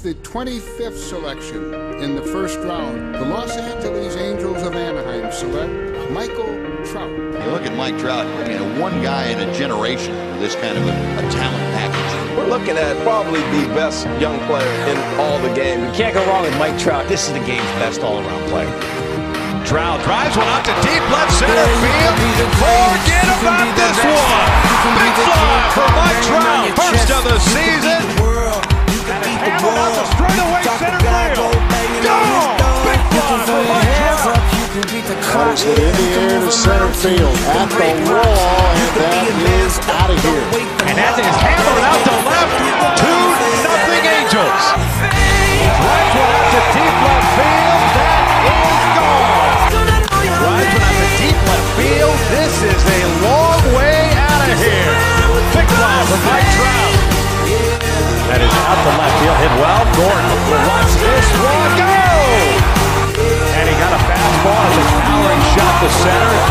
With the 25th selection in the first round, the Los Angeles Angels of Anaheim select Michael Trout. You look at Mike Trout, I mean, one guy in a generation with this kind of a talent package. We're looking at probably the best young player in all the game. You can't go wrong with Mike Trout. This is the game's best all-around player. Trout drives one out to deep left center field. Forget about this one. Big fly for Mike Trout. First of the season. Hammered out the straightaway center field. Gone. Big fly for Mike Trout. That is it in the air to center field. At the wall, and that is out of here. And as it is hammered out to left, 2-0 Angels. Drives one out to deep left field. That is gone. This is a long way out of here. Big fly from Mike Trout. That is out to left field. Hit well. Gordon lets this one go. And he got a fastball as a towering shot to center. Go!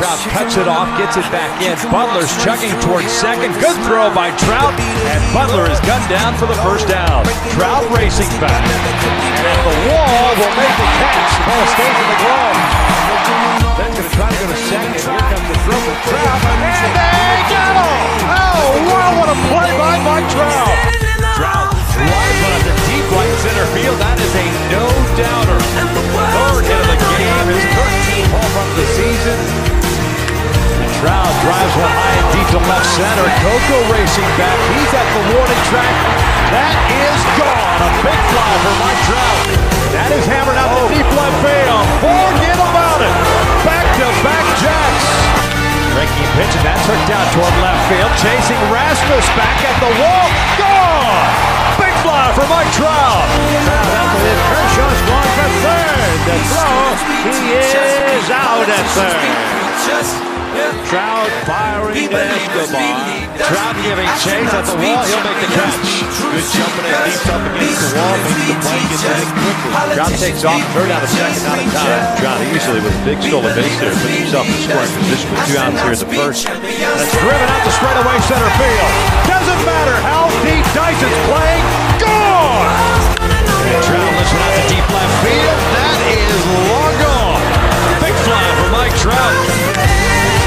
Trout cuts it off, gets it back in. Butler's chugging towards second. Good throw by Trout. And Butler is gunned down for the first down. Trout racing back. And at the wall will make the catch. Ball stays in the glove. That's going to try to go to second. Here comes the throw from Trout. And they got him! Oh, wow, what a play by Mike Trout. Trout drives one to deep right center field. That is a no-doubter. Third hit of the game. His 13th home run of the season. And Trout drives one high and deep to left center. Coco racing back. He's at the warning track. That is gone. A big fly for Mike Trout. That is hammered out to deep left field. Forget about it. Back-to-back jacks. Breaking pitch, and that's hooked out toward left field. Chasing Rasmus back at the wall. Gone! Big fly for Mike Trout. Trout out to hit. Kershaw's gone for third. The throw, he is out at third. Trout firing to Escobar. Trout giving chase at the wall. He'll make the catch. Good jumping and deep up against the wall. Makes the play, gets in quickly. Trout takes off, third out of second, out of time. Trout usually with a big stolen base there, put himself in scoring position with 2 outs here in the first. That's driven out to straightaway center field. Doesn't matter how deep Dyson's playing. Gone! And Trout lifts one out to deep left field. That is long gone. Big fly for Mike Trout.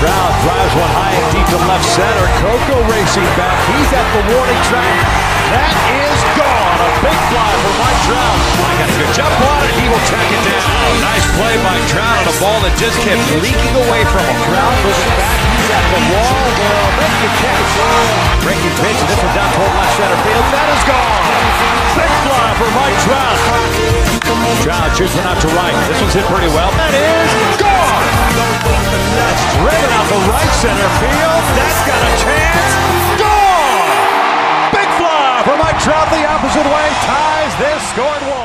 Trout drives one high and deep to left center. Coco racing back. He's at the warning track. That is gone. A big fly for Mike Trout. I got a good jump on it. He will track it down. Nice play by Trout on a ball that just kept leaking away from him. Trout pushing back. He's at the wall. Well, make the catch. Breaking pitch. And this one down toward left center field. That is gone. Big fly for Mike Trout. Trout shoots one out to right. This one's hit pretty well. That is gone. That's driven out the right center field. That's got a chance. Gone! Big fly for Mike Trout the opposite way. Ties this score at 1.